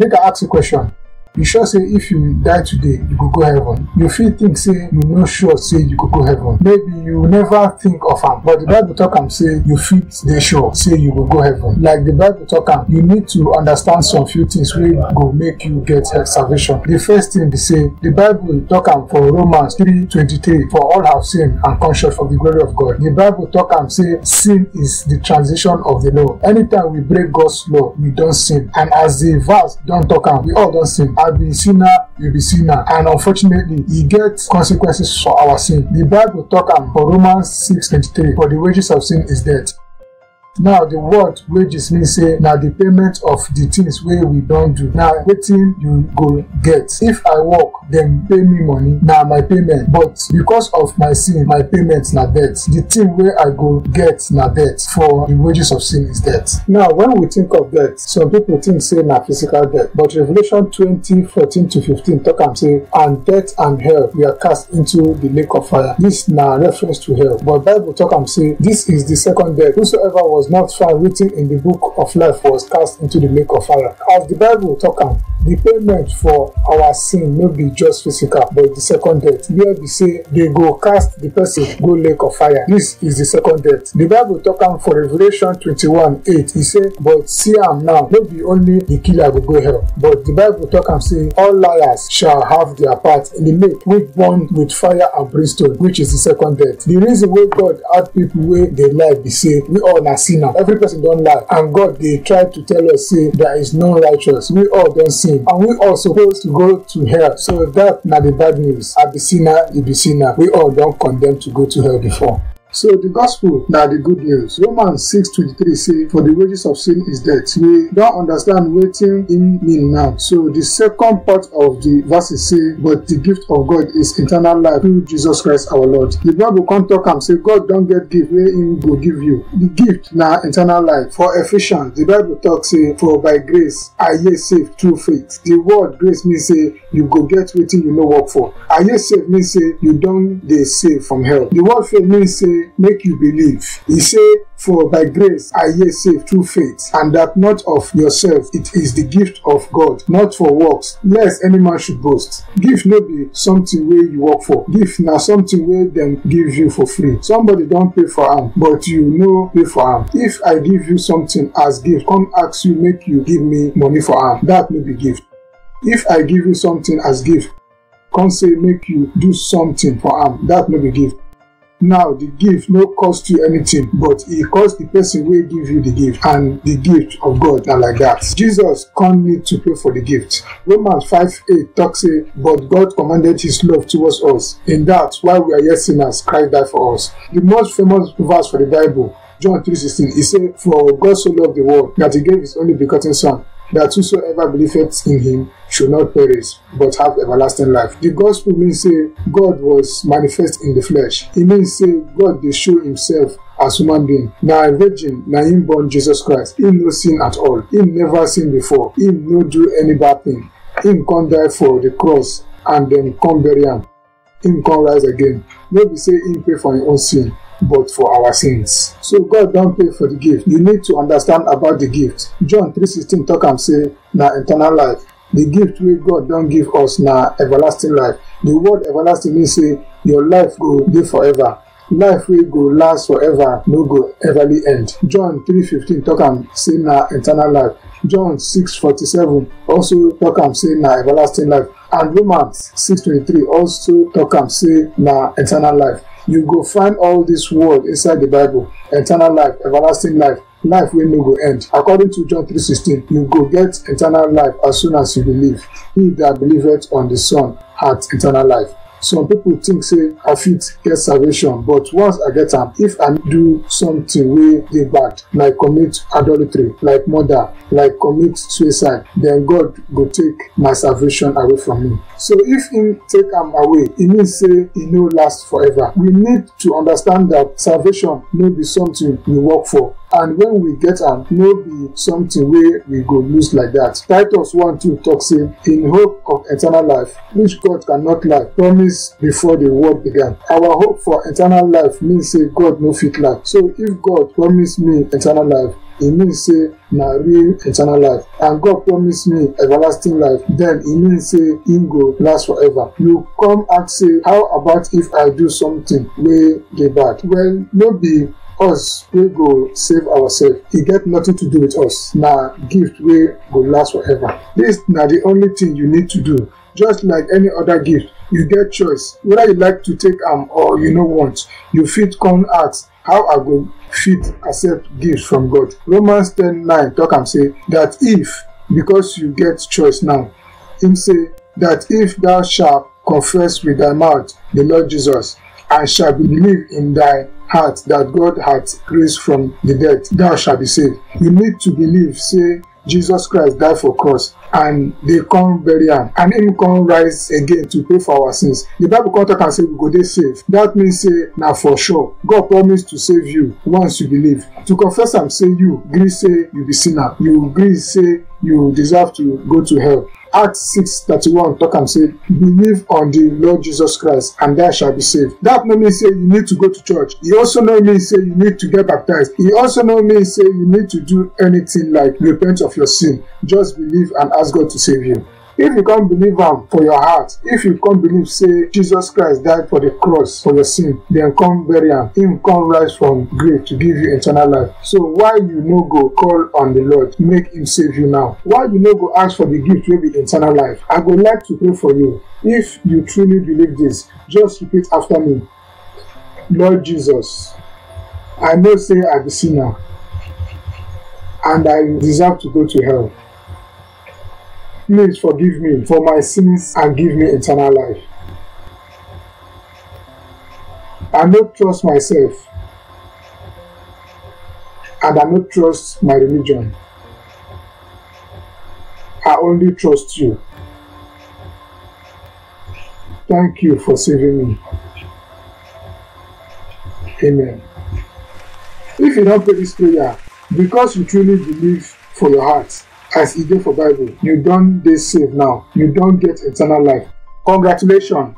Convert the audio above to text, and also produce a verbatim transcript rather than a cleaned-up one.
Make I ask you a question. You sure say if you die today, you go go heaven? You feel think say you no sure say you go go heaven. Maybe you never think of am, but the Bible talk am say you feel dey sure say you go go heaven. Like the Bible talk am, you need to understand some few things wey go make you get salvation. The first thing be say the Bible talk am for Romans three twenty three. For all have sinned and come short of the glory of God. The Bible talk am say sin is the transgression of the law. Anytime we break God's law, we don sin. And as the verse don talk am, we all don sin. I be sinner, you be sinner, and unfortunately, he gets consequences for our sin. The Bible talk am for Romans six twenty three. For the wages of sin is death. Now the word wages means say now the payment of the things where we don't do. Now waiting you go get. If I work, then pay me money. Now my payment, but because of my sin, my payment na death. The thing where I go get na death. For the wages of sin is death. Now when we think of death, some people think say na physical death, but Revelation twenty fourteen to fifteen talk am say and death and hell we are cast into the lake of fire. This na reference to hell, but Bible talk am say this is the second death. Whosoever was not found written in the book of life was cast into the lake of fire. As the Bible talk am, the payment for our sin no be just physical, but the second death. Where we say they go cast the person go lake of fire. This is the second death. The Bible talk am for Revelation twenty-one eight. He say, but see am now, no be only the killer go go hell, but the Bible talk am say all liars shall have their part in the lake which burn with fire and brimstone, which is the second death. The reason why God had people wey dey lie be say we all na sin. Every person don lie, and God dey try to tell us say there is no righteous. We all don sin, and we all supposed to go to hell. So that na the bad news. I be sinner, you be sinner. We all don condemned to go to hell before. So the gospel na the good news. Romans six twenty three say, "For the wages of sin is death." We don understand wetin im mean now. So the second part of the verses say, "But the gift of God is eternal life through Jesus Christ our Lord." The Bible come talk am say, "God don get gift wey im go give you." The gift na eternal life. For Ephesians, the Bible talk say, "For by grace are ye saved through faith." The word grace mean say you go get wetin you no work for. Are ye saved mean say you don dey saved from hell. The word faith mean say make you believe. He say, for by grace are ye saved through faith, and that not of yourself, it is the gift of God, not for works, lest any man should boast. Gift no be something wey you work for. Gift na something wey dem give you for free. Somebody don pay for am, but you no pay for am. If I give you something as gift, come ask you make you give me money for am, that no be gift. If I give you something as gift, come say make you do something for am, that no be gift. Now the gift no cost you anything, but e cost the person wey give you the gift, and the gift of God na like that. Jesus come need to pay for the gift. Romans five eight talk say, but God commanded his love towards us, in that while we are yet sinners, Christ died for us. The most famous verse for the Bible, John three sixteen, he say, for God so loved the world that he gave his only begotten son, that whosoever believeth in him should not perish, but have everlasting life. The gospel means say God was manifest in the flesh. It means say God dey show himself as human being. Na a virgin na him born Jesus Christ. Him no sin at all. Him never sin before. Him no do any bad thing. Him come die for the cross, and then come bury am. Him come rise again. No be say him pay for him own sin, but for our sins. So God don pay for the gift. You need to understand about the gift. John three sixteen talk am say na eternal life. The gift wey God don give us na everlasting life. The word everlasting mean say your life go dey forever. Life wey go last forever, no go everly end. John three fifteen talk am say na eternal life. John six forty-seven also talk am say na everlasting life, and Romans six twenty-three also talk am say na eternal life. You go find all this word inside the Bible. Eternal life, everlasting life, life wey no go end. According to John three sixteen, you go get eternal life as soon as you believe. He that believeth on the Son hath eternal life. Some people think say I fit get salvation, but once I get am, if I do something wey dey bad, like commit adultery, like murder, like commit suicide, then God go take my salvation away from me. So if him take am away, e mean say e no last forever. We need to understand that salvation no be something we work for, and when we get am, no be something wey we go lose like that. Titus one two talk say, in hope of eternal life, which God cannot lie, promise before the world began. Our hope for eternal life means say God no fit lie. So if God promise me eternal life, it means say na real eternal life. And God promised me everlasting life, then it means say him go last forever. You come and say, how about if I do something way dey bad? Well, no be us we go save ourselves. It get nothing to do with us. Na gift we go last forever. This na the only thing you need to do. Just like any other gift, you get choice whether you like to take am or you no want. You fit come ask, how I go fit accept gift from God? Romans ten nine talk am say that if, because you get choice now, him say that if thou shalt confess with thy mouth the Lord Jesus and shalt believe in thy heart that God hath raised from the dead, thou shalt be saved. You need to believe, say, Jesus Christ died for cross and they come bury him and him come rise again to pay for our sins. The Bible come talk and say we go dey saved. That means say na for sure. God promised to save you once you believe. To confess am say you gree say you be sinner, you gree say you deserve to go to hell. Acts six thirty one talk am say, believe on the Lord Jesus Christ and thou shalt be saved. That no mean say you need to go to church. E also no mean say you need to get baptized. E also no mean say you need to do anything like repent of your sin. Just believe and ask God to save you. If you can't believe am for your heart, if you can't believe say Jesus Christ died for the cross for your sin, then come bury am, him come rise from grave to give you eternal life. So why you no go call on the Lord, make him save you now? Why you no go ask for the gift wey be eternal life? I go like to pray for you. If you truly believe this, just repeat after me. Lord Jesus, I know say I be sinner and I deserve to go to hell. Please forgive me for my sins and give me eternal life. I no trust myself and I no trust my religion. I only trust you. Thank you for saving me. Amen. If you don't pray this prayer because you truly believe for your heart, as e dey for Bible, you don dey saved now. You don get eternal life. Congratulations!